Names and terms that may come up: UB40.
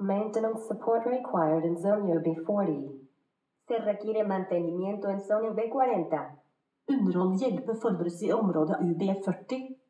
Maintenance support required in zone UB40. Se requiere mantenimiento en zona UB40. Underhåll hjälpe förbruks i området UB40.